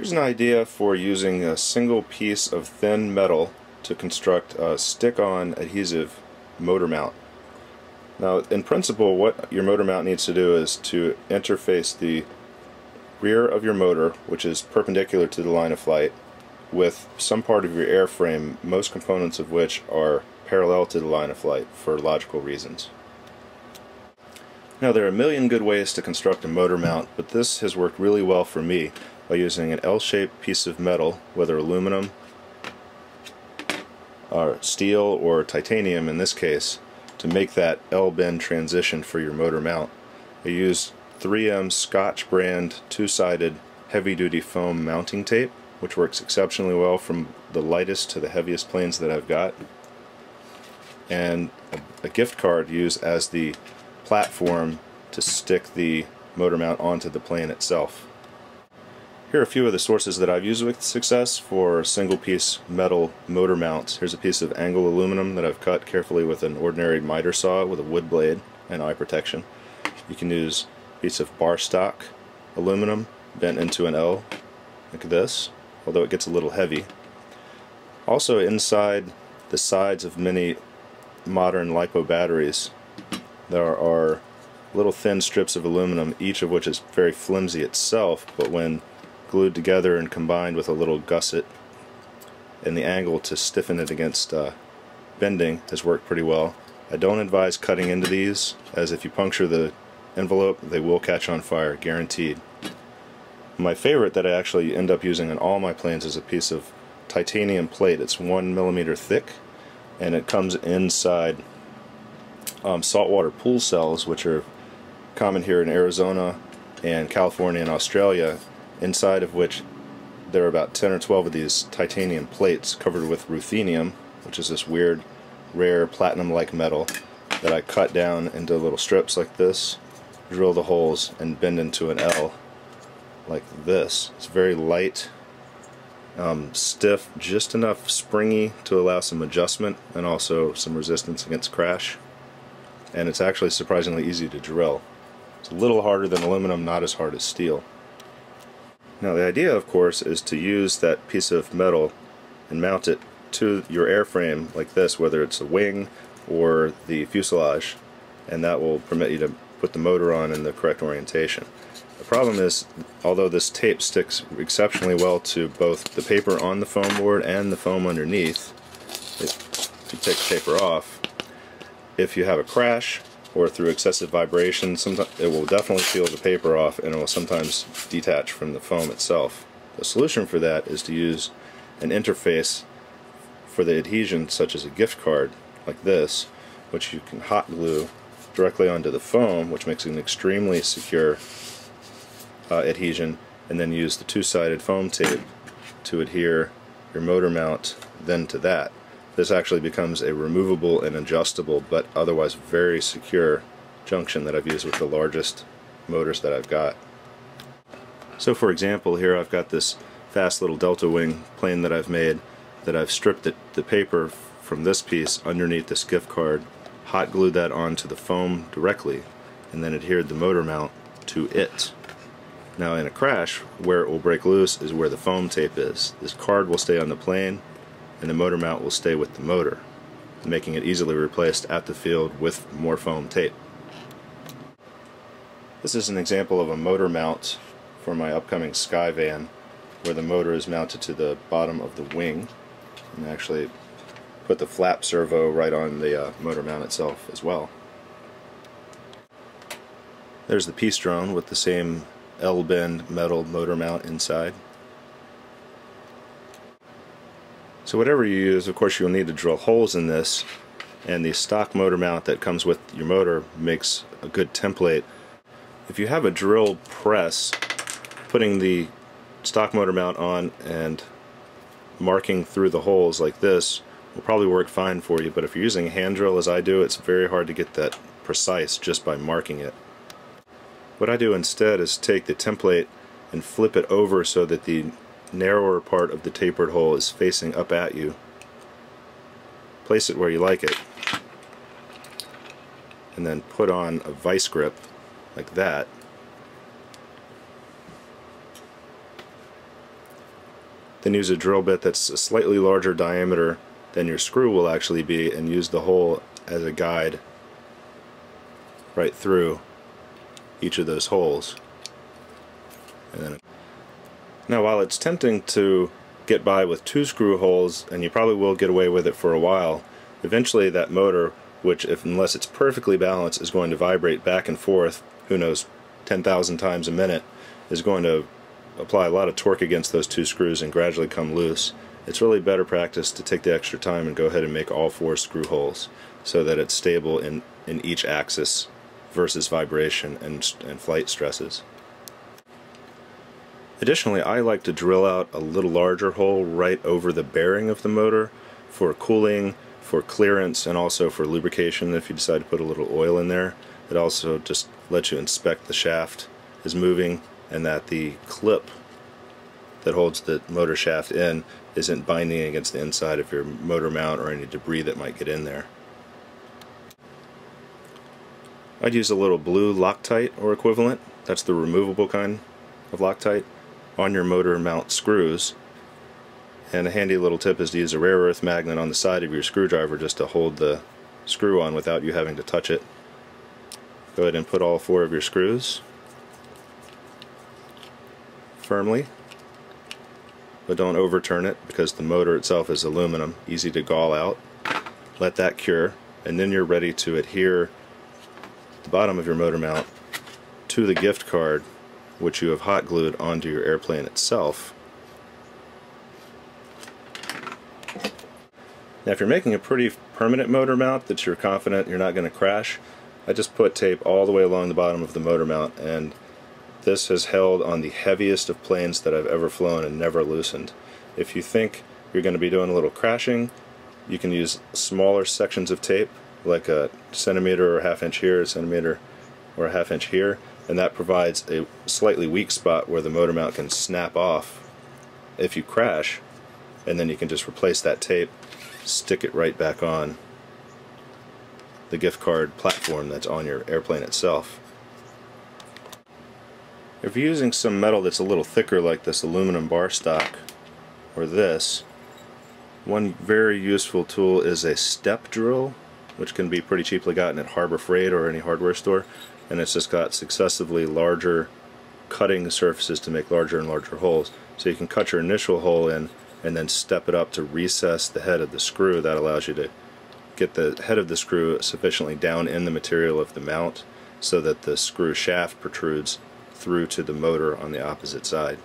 Here's an idea for using a single piece of thin metal to construct a stick-on adhesive motor mount. Now, in principle, what your motor mount needs to do is to interface the rear of your motor, which is perpendicular to the line of flight, with some part of your airframe, most components of which are parallel to the line of flight for logical reasons. Now, there are a million good ways to construct a motor mount, but this has worked really well for me by using an L-shaped piece of metal, whether aluminum or steel or titanium in this case, to make that L-bend transition for your motor mount. I used 3M Scotch brand two-sided heavy-duty foam mounting tape, which works exceptionally well from the lightest to the heaviest planes that I've got, and a gift card used as the platform to stick the motor mount onto the plane itself. Here are a few of the sources that I've used with success for single piece metal motor mounts. Here's a piece of angle aluminum that I've cut carefully with an ordinary miter saw with a wood blade and eye protection. You can use a piece of bar stock aluminum bent into an L like this, although it gets a little heavy. Also inside the sides of many modern LiPo batteries there are little thin strips of aluminum, each of which is very flimsy itself, but when glued together and combined with a little gusset in the angle to stiffen it against bending has worked pretty well. I don't advise cutting into these, as if you puncture the envelope they will catch on fire, guaranteed. My favorite that I actually end up using in all my planes is a piece of titanium plate. It's 1 millimeter thick, and it comes inside saltwater pool cells, which are common here in Arizona and California and Australia, inside of which there are about 10 or 12 of these titanium plates covered with ruthenium, which is this weird, rare, platinum-like metal that I cut down into little strips like this, drill the holes, and bend into an L like this. It's very light, stiff, just enough springy to allow some adjustment and also some resistance against crash, and it's actually surprisingly easy to drill. It's a little harder than aluminum, not as hard as steel. Now the idea, of course, is to use that piece of metal and mount it to your airframe like this, whether it's a wing or the fuselage, and that will permit you to put the motor on in the correct orientation. The problem is, although this tape sticks exceptionally well to both the paper on the foam board and the foam underneath, if you take the paper off, if you have a crash or through excessive vibration, sometimes it will definitely peel the paper off, and it will sometimes detach from the foam itself. The solution for that is to use an interface for the adhesion, such as a gift card like this, which you can hot glue directly onto the foam, which makes an extremely secure adhesion, and then use the two-sided foam tape to adhere your motor mount then to that. This actually becomes a removable and adjustable but otherwise very secure junction that I've used with the largest motors that I've got. So for example, here I've got this fast little delta wing plane that I've made, that I've stripped the paper from this piece underneath this gift card, hot glued that onto the foam directly, and then adhered the motor mount to it. Now in a crash, where it will break loose is where the foam tape is. This card will stay on the plane, and the motor mount will stay with the motor, making it easily replaced at the field with more foam tape. This is an example of a motor mount for my upcoming Skyvan, where the motor is mounted to the bottom of the wing, and actually put the flap servo right on the motor mount itself as well. There's the P-Strone with the same L-bend metal motor mount inside. So whatever you use, of course, you'll need to drill holes in this, and the stock motor mount that comes with your motor makes a good template. If you have a drill press, putting the stock motor mount on and marking through the holes like this will probably work fine for you, but if you're using a hand drill as I do, it's very hard to get that precise just by marking it. What I do instead is take the template and flip it over so that the narrower part of the tapered hole is facing up at you. Place it where you like it, and then put on a vice grip like that, Then use a drill bit that's a slightly larger diameter than your screw will actually be, and use the hole as a guide right through each of those holes. And then now, while it's tempting to get by with two screw holes, and you probably will get away with it for a while, eventually that motor, which unless it's perfectly balanced, is going to vibrate back and forth, who knows, 10,000 times a minute, is going to apply a lot of torque against those two screws and gradually come loose. It's really better practice to take the extra time and go ahead and make all four screw holes so that it's stable in each axis versus vibration and flight stresses. Additionally, I like to drill out a little larger hole right over the bearing of the motor for cooling, for clearance, and also for lubrication if you decide to put a little oil in there. It also just lets you inspect the shaft is moving and that the clip that holds the motor shaft in isn't binding against the inside of your motor mount or any debris that might get in there. I'd use a little blue Loctite or equivalent, that's the removable kind of Loctite, on your motor mount screws. And a handy little tip is to use a rare earth magnet on the side of your screwdriver just to hold the screw on without you having to touch it. Go ahead and put all four of your screws firmly, but don't overturn it because the motor itself is aluminum, easy to gall out. Let that cure, and then you're ready to adhere the bottom of your motor mount to the gift card, which you have hot glued onto your airplane itself. Now, if you're making a pretty permanent motor mount that you're confident you're not going to crash, I just put tape all the way along the bottom of the motor mount, and this has held on the heaviest of planes that I've ever flown and never loosened. If you think you're going to be doing a little crashing, you can use smaller sections of tape, like a centimeter or half inch here, a centimeter or a half inch here, and that provides a slightly weak spot where the motor mount can snap off if you crash, and then you can just replace that tape, stick it right back on the gift card platform that's on your airplane itself. If you're using some metal that's a little thicker, like this aluminum bar stock or this, one very useful tool is a step drill, which can be pretty cheaply gotten at Harbor Freight or any hardware store, and it's just got successively larger cutting surfaces to make larger and larger holes. So you can cut your initial hole in and then step it up to recess the head of the screw. That allows you to get the head of the screw sufficiently down in the material of the mount so that the screw shaft protrudes through to the motor on the opposite side.